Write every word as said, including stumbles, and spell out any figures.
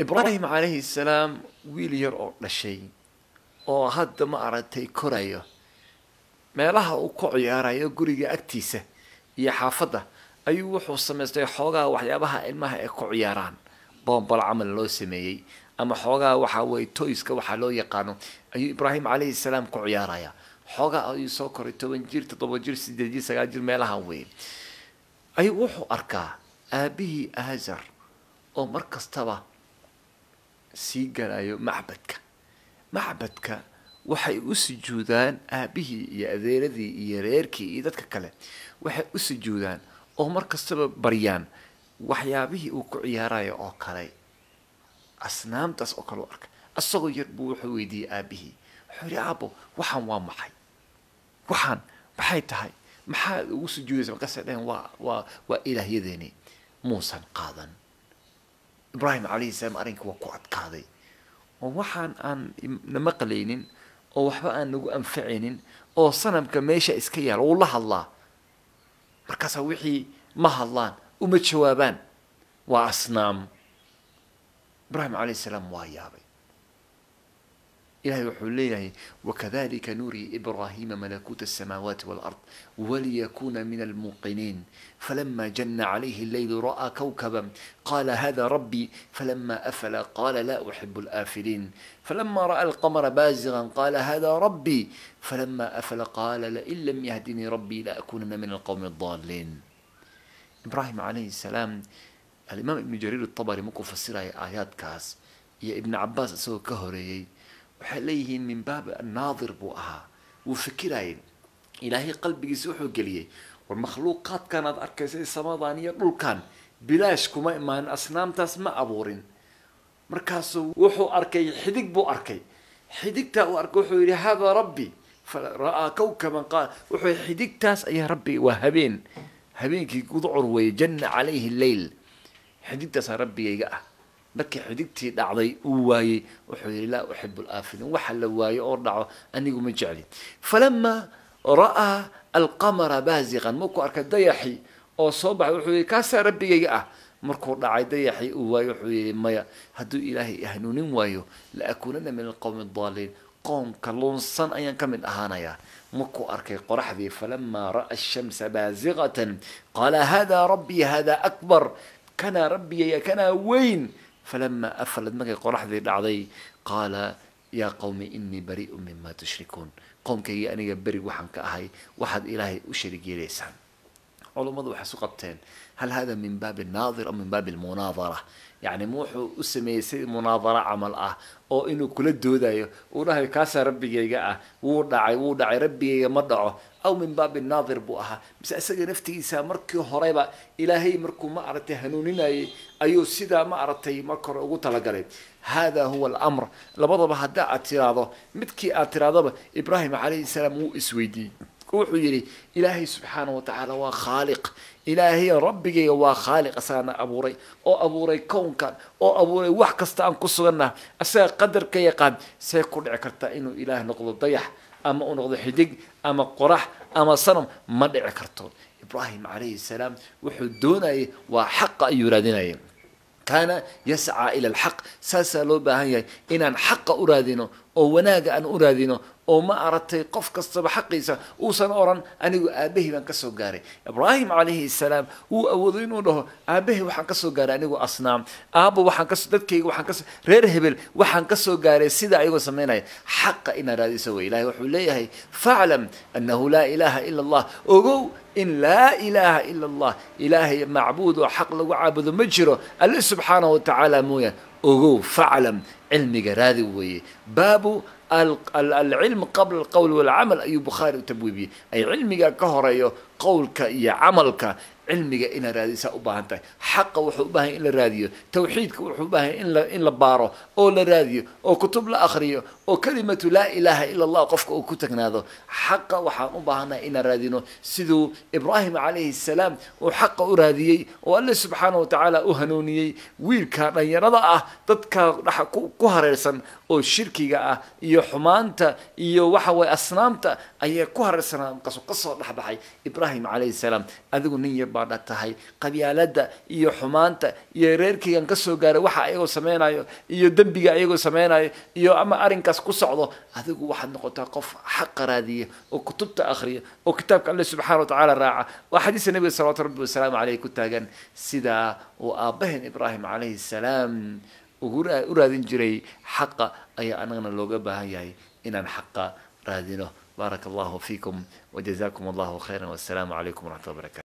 إبراهيم عليه السلام ويلير أو لشيء أو هذا ما أردتي كريه ما لها وقعي أراي قرية أكتيسة يحافظه أيوه حوص مستوي حاجة وحيابها إلمها قعيران بامبل عمل الله سميه أما حاجة وحوي تويسك وحلو يقانو أيوه إبراهيم عليه السلام قعيرايا حاجة أيوه سكر توجير تطوجير سدجير سجاجر ما لها وين أيوه وحو أركا أبيه أهزر أو مركز تبا سيجر أيوه معبدك معبدك waxay u sujuudaan aabihii iyo adeeradii iyo reerkii iyo dadka kale waxay u sujuudaan oo markastaba bariyaan waxyaabihii uu ku ciyaarayo oo kale asnaamtaas oo kale arka asagoo yar buu wuxuu weydiiyay aabihii xuri aabo waxaan waa maxay waxaan maxay tahay maxaad ugu sujuudaysaa markastaba dheen waa waa waa ilaahayadeeni muusan qaadan ibraahim calayhi salaam arrinka waa ku adkaaday oo waxaan aan namaqlaynin oo waxba aan nagu anfacaynin oo sanamka meesha iska yaal oo la hadlaa markaas wixii ma hadlaan uma jawaabaan waa asnaam ibraahim calayhi salaam waa yaabay ilaahay wuxuu leeyahay wakadalika nurii ibraahima malakuuta alsamaawaati walard waliyakuuna min almuuqiniin falama janna calayhi alleylu ra'aa kawkaban qaala hada rabbii falama afala qaala laa uxibu alaafiliin falama ra'a alqamara baazigan qaala hada rabbii falama afala qaala lain lam yahdinii rabbii laakunana min alqawmi aldaaliin ibraahim calayhi salaam alimaam ibnu jariir altabari markuu fasiraya aayaadkaas iyo ibnu cabaas isagoo ka horeeyey وحليه من باب الناظر بوها وفكرين إلهي قلبي يسوحه قليه والمخلوقات كانت أركزي سماضانية رولكان بلاش كما إمان أصنام تسمع أبورين مركاسو وحو أركي حديك بو أركي حديك تا وأركوحو يلي هذا ربي فرأى كوكبا قال وحو حديك تاس يا ربي وهبين هبينك يقضعر ويجن عليه الليل حديك تاس ربي يقع markii xidigtii dhacday uu waayay wuxuu yiri la uhibbu al-afilin waxa la waayay oo dhaco anigu ma jeclin falamma raa al-qamara bazigan markuu arkay dayaxi oo soo baxay wuxuu yiri kaasa rabbigay ah markuu dhacay dayaxi uu waayay wuxuu yiri maya haduu ilaahay ahnuunin waayo la akunana min al-qawmi ad-dallin qawm kalunsan ayaan ka mid ahaanaya markuu arkay qoraxdii falamma raa ash-shamsa bazigatan qala hada rabbi hada akbar kana rabbi kana wayn فلما أفلت مكي قرح ذي العضي قال يا قوم إني بريء مما تشركون قوم كي أنا يبري وحن كأهي وحد إلهي أشرك ليسان علم ماذا حسقتين هل هذا من باب الناظر أو من باب المناظرة يعني موحو أسمي مناظرة عمل أه أو إنه كل الدودة وراه كاسة ربي جاء ودعي ودعي ربي مدعه أو من باب الناظر بوها بس أسجل نفتي سامركي هريبة إلهي مركو ما عرفت هنوننا أيو سيدا ما عرفت مكر وطلع قريب هذا هو الأمر لبضب هدا اعتراضه متكي اعتراضه إبراهيم عليه السلام هو إسويدي وحو يلي إلهي سبحانه وتعالى وخالق إلهي ربي وخالق أسانا أبوري أو أبوري كون كان أو أبوري وحكستان كسرنا أسا قدر كي يقان سيكون عكرتا إنه إله نقض ضيح أما نقض حدق أما قرح أما صنم من عكرتون إبراهيم عليه السلام وحدونه وحق يرادنه كان يسعى إلى الحق ساسلو بهاي إن الحق أرادنه أو وناجا أن أرادنه أو ما أردت قف كسب حقيسة أوصل أورا أن أبيه من كسر جاري إبراهيم عليه السلام وأوضينه له أبيه وحنكسر جاري أنه أصنام أبو وحنكسر دتكي وحنكسر ريرهبل وحنكسر جاري سيدا أيوة سميناه حق إن راد يسوي لا يحليه فاعلم أنه لا إله إلا الله أرو إن لا إله إلا الله إله معبود وحق وعبد مجره الله سبحانه وتعالى مويا أرو فاعلم علم جرادي وي بابو العلم قبل القول والعمل أي بخاري وتبويبي أي علمك كهريو قولك يا عملك علمك إن راديسة أباهنتك حق وحبها إلى الراديو توحيدك وحبها إلى إلى بارو أو للراديو أو كتب الآخرية أو كلمة لا إله إلا الله قفك أو كتك نادو حق وحبها إلى الراديو سيدو إبراهيم عليه السلام وحق أراديي والله سبحانه وتعالى أهنونيي ويل كان يرضاه تتكا كهريسا oo shirkiga ah iyo xumaanta iyo waxa way asnaamta ay ku harsanaan qaso qaso dhaxbaxay Ibraahim alayhi salaam adigu nin yar baa dhatahay qabyaalada iyo xumaanta iyo reerkigan ka soo gaaray waxa ayagu sameeynayo iyo dambiga ayagu sameeynayo iyo ama arinkaas ku socdo adigu waxaad noqotaa qof xaq raadiya oo kutubta akhriya oo kitaabka Allah subhanahu wa ta'ala raaca wa hadiis nabi sallallahu alayhi wa sallam alayhi ku taagan sida oo aabahin Ibraahim alayhi salaam وراذن جري حق أي أنغنا لوجبها ياي إن حق راذنه. بارك الله فيكم وجزاكم الله خيرا والسلام عليكم ورحمة الله وبركاته.